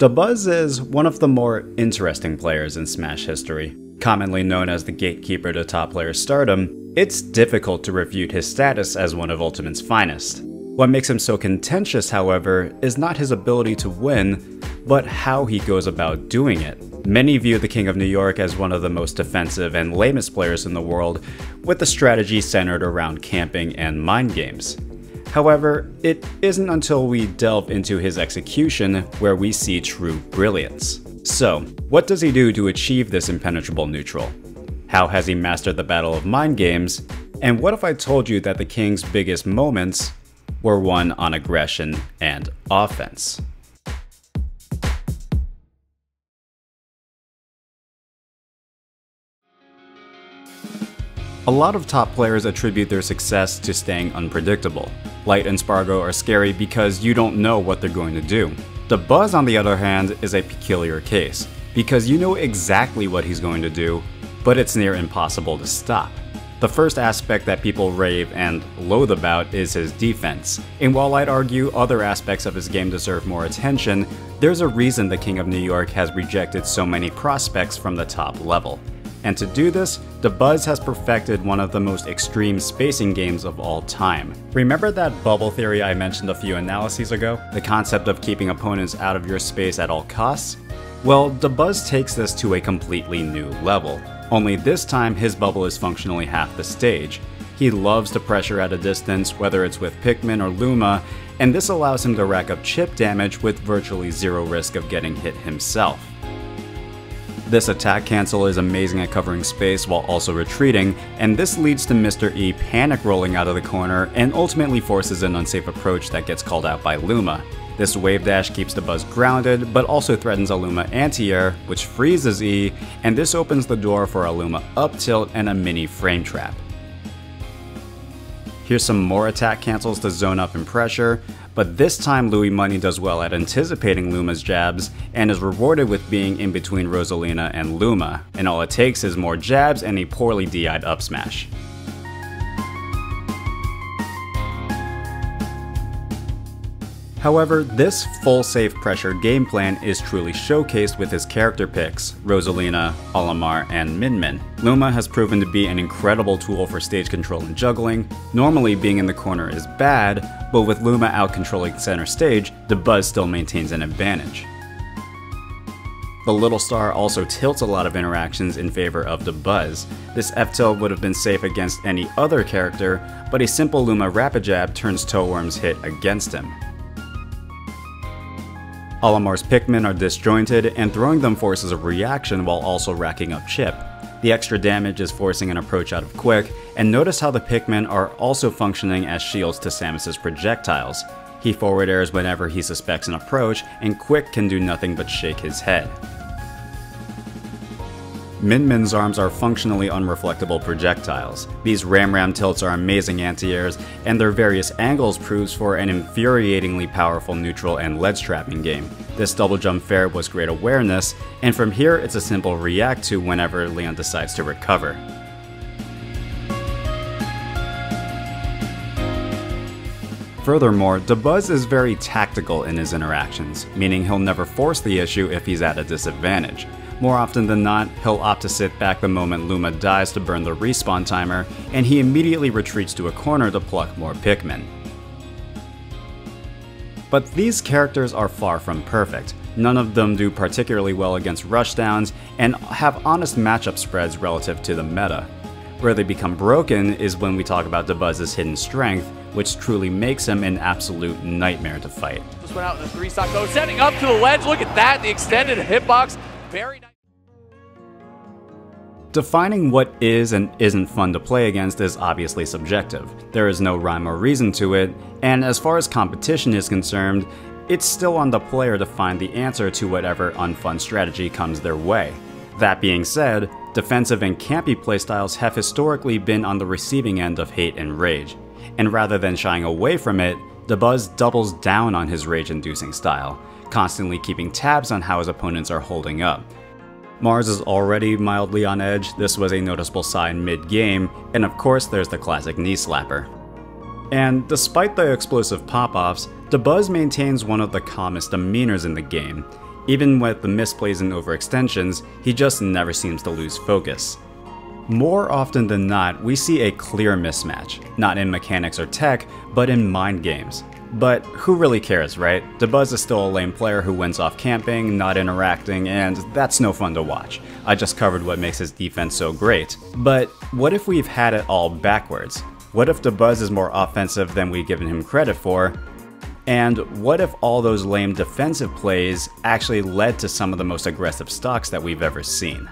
Dabuz is one of the more interesting players in Smash history. Commonly known as the gatekeeper to top player stardom, it's difficult to refute his status as one of Ultimate's finest. What makes him so contentious, however, is not his ability to win, but how he goes about doing it. Many view the King of New York as one of the most defensive and lamest players in the world, with the strategy centered around camping and mind games. However, it isn't until we delve into his execution where we see true brilliance. So, what does he do to achieve this impenetrable neutral? How has he mastered the battle of mind games? And what if I told you that the King's biggest moments were won on aggression and offense? A lot of top players attribute their success to staying unpredictable. Light and Spargo are scary because you don't know what they're going to do. Dabuz, on the other hand, is a peculiar case, because you know exactly what he's going to do, but it's near impossible to stop. The first aspect that people rave and loathe about is his defense, and while I'd argue other aspects of his game deserve more attention, there's a reason the King of New York has rejected so many prospects from the top level. And to do this, Dabuz has perfected one of the most extreme spacing games of all time. Remember that bubble theory I mentioned a few analyses ago? The concept of keeping opponents out of your space at all costs? Well, Dabuz takes this to a completely new level. Only this time, his bubble is functionally half the stage. He loves to pressure at a distance, whether it's with Pikmin or Luma, and this allows him to rack up chip damage with virtually zero risk of getting hit himself. This attack cancel is amazing at covering space while also retreating, and this leads to Mr. E panic rolling out of the corner and ultimately forces an unsafe approach that gets called out by Luma. This wave dash keeps Dabuz grounded, but also threatens a Luma anti-air, which freezes E, and this opens the door for a Luma up tilt and a mini frame trap. Here's some more attack cancels to zone up and pressure, but this time Louie Money does well at anticipating Luma's jabs and is rewarded with being in between Rosalina and Luma, and all it takes is more jabs and a poorly DI'd up smash. However, this full safe pressure game plan is truly showcased with his character picks, Rosalina, Olimar, and Min Min. Luma has proven to be an incredible tool for stage control and juggling. Normally being in the corner is bad, but with Luma out controlling center stage, Dabuz still maintains an advantage. The little star also tilts a lot of interactions in favor of Dabuz. This F-tilt would have been safe against any other character, but a simple Luma rapid jab turns Toeworm's hit against him. Olimar's Pikmin are disjointed, and throwing them forces a reaction while also racking up chip. The extra damage is forcing an approach out of Quick, and notice how the Pikmin are also functioning as shields to Samus's projectiles. He forward airs whenever he suspects an approach, and Quick can do nothing but shake his head. Min Min's arms are functionally unreflectable projectiles. These ram-ram tilts are amazing anti-airs, and their various angles proves for an infuriatingly powerful neutral and ledge trapping game. This double jump fair was great awareness, and from here it's a simple react to whenever Leon decides to recover. Furthermore, Dabuz is very tactical in his interactions, meaning he'll never force the issue if he's at a disadvantage. More often than not, he'll opt to sit back the moment Luma dies to burn the respawn timer, and he immediately retreats to a corner to pluck more Pikmin. But these characters are far from perfect. None of them do particularly well against rushdowns and have honest matchup spreads relative to the meta. Where they become broken is when we talk about Dabuz's hidden strength, which truly makes him an absolute nightmare to fight. Just went out in the three-stock mode, setting up to the ledge. Look at that, the extended hitbox, very nice. Defining what is and isn't fun to play against is obviously subjective. There is no rhyme or reason to it, and as far as competition is concerned, it's still on the player to find the answer to whatever unfun strategy comes their way. That being said, defensive and campy playstyles have historically been on the receiving end of hate and rage, and rather than shying away from it, Dabuz doubles down on his rage-inducing style, constantly keeping tabs on how his opponents are holding up. Mars is already mildly on edge, this was a noticeable sign mid-game, and of course there's the classic knee slapper. And despite the explosive pop-offs, Dabuz maintains one of the calmest demeanors in the game. Even with the misplays and overextensions, he just never seems to lose focus. More often than not, we see a clear mismatch, not in mechanics or tech, but in mind games. But who really cares, right? Dabuz is still a lame player who wins off camping, not interacting, and that's no fun to watch. I just covered what makes his defense so great. But what if we've had it all backwards? What if Dabuz is more offensive than we've given him credit for? And what if all those lame defensive plays actually led to some of the most aggressive stocks that we've ever seen?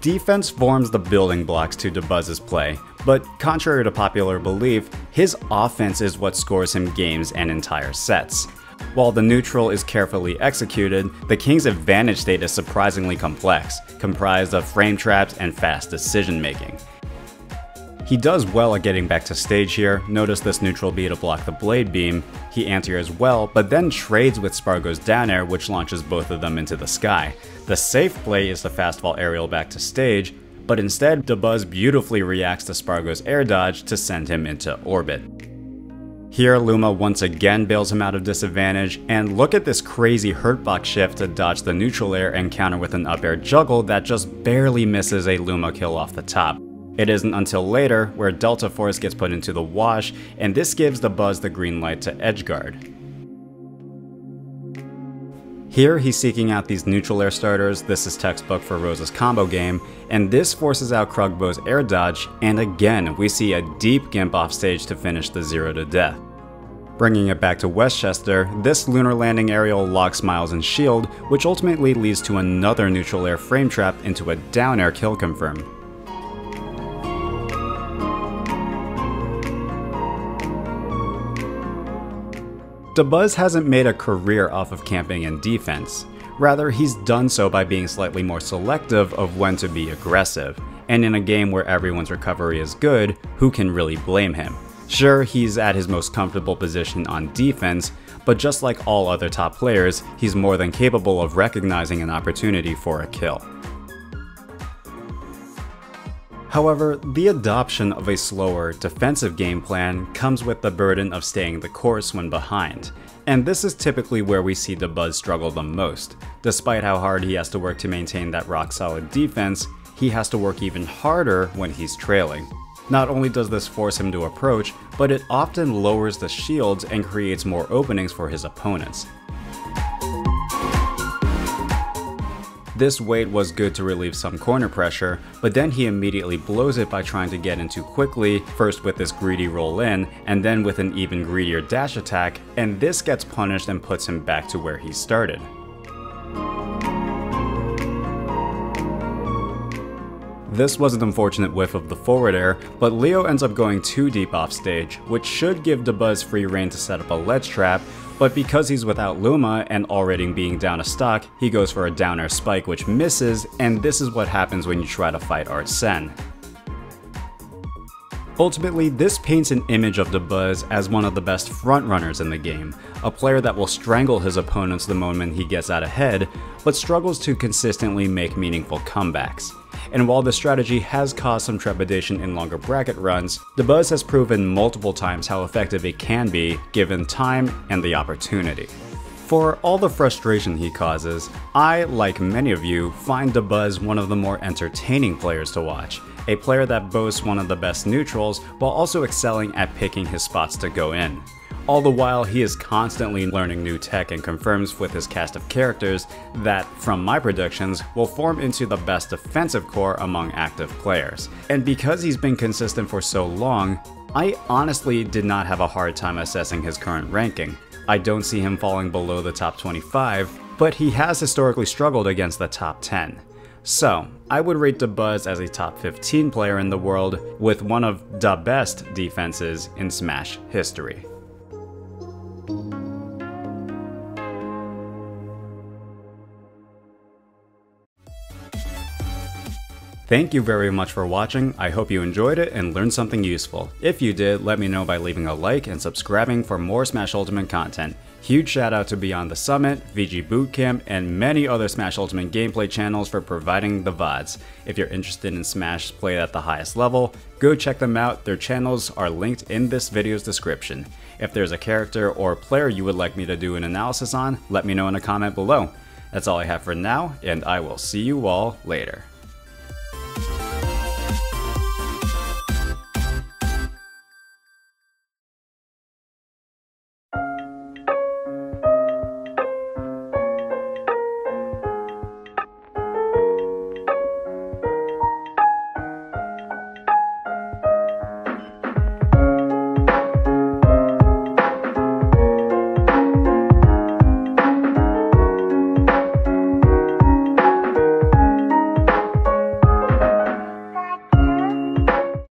Defense forms the building blocks to Dabuz's play, but contrary to popular belief, his offense is what scores him games and entire sets. While the neutral is carefully executed, the King's advantage state is surprisingly complex, comprised of frame traps and fast decision making. He does well at getting back to stage here. Notice this neutral B to block the blade beam. He anti-airs well, but then trades with Spargo's down air, which launches both of them into the sky. The safe play is the fastball aerial back to stage, but instead Dabuz beautifully reacts to Spargo's air dodge to send him into orbit. Here Luma once again bails him out of disadvantage, and look at this crazy hurtbox shift to dodge the neutral air and counter with an up air juggle that just barely misses a Luma kill off the top. It isn't until later where Delta Force gets put into the wash, and this gives Dabuz the green light to edgeguard. Here he's seeking out these neutral air starters. This is textbook for Rosa's combo game, and this forces out Krugbo's air dodge, and again we see a deep gimp offstage to finish the zero to death. Bringing it back to Westchester, this lunar landing aerial locks Miles and shield, which ultimately leads to another neutral air frame trap into a down air kill confirm. Dabuz hasn't made a career off of camping and defense. Rather, he's done so by being slightly more selective of when to be aggressive. And in a game where everyone's recovery is good, who can really blame him? Sure, he's at his most comfortable position on defense, but just like all other top players, he's more than capable of recognizing an opportunity for a kill. However, the adoption of a slower, defensive game plan comes with the burden of staying the course when behind, and this is typically where we see Dabuz struggle the most. Despite how hard he has to work to maintain that rock-solid defense, he has to work even harder when he's trailing. Not only does this force him to approach, but it often lowers the shields and creates more openings for his opponents. This weight was good to relieve some corner pressure, but then he immediately blows it by trying to get in too quickly, first with this greedy roll in, and then with an even greedier dash attack, and this gets punished and puts him back to where he started. This was an unfortunate whiff of the forward air, but Leo ends up going too deep off stage, which should give Dabuz free rein to set up a ledge trap, but because he's without Luma and already being down a stock, he goes for a down air spike which misses, and this is what happens when you try to fight Arsène. Ultimately, this paints an image of Dabuz as one of the best frontrunners in the game, a player that will strangle his opponents the moment he gets out ahead, but struggles to consistently make meaningful comebacks. And while this strategy has caused some trepidation in longer bracket runs, Dabuz has proven multiple times how effective it can be, given time and the opportunity. For all the frustration he causes, I, like many of you, find Dabuz one of the more entertaining players to watch, a player that boasts one of the best neutrals while also excelling at picking his spots to go in. All the while, he is constantly learning new tech and confirms with his cast of characters that, from my predictions, will form into the best defensive core among active players. And because he's been consistent for so long, I honestly did not have a hard time assessing his current ranking. I don't see him falling below the top 25, but he has historically struggled against the top 10. So, I would rate Dabuz as a top 15 player in the world with one of the best defenses in Smash history. Thank you very much for watching, I hope you enjoyed it and learned something useful. If you did, let me know by leaving a like and subscribing for more Smash Ultimate content. Huge shout out to Beyond the Summit, VG Bootcamp, and many other Smash Ultimate gameplay channels for providing the VODs. If you're interested in Smash play at the highest level, go check them out, their channels are linked in this video's description. If there's a character or player you would like me to do an analysis on, let me know in a comment below. That's all I have for now, and I will see you all later.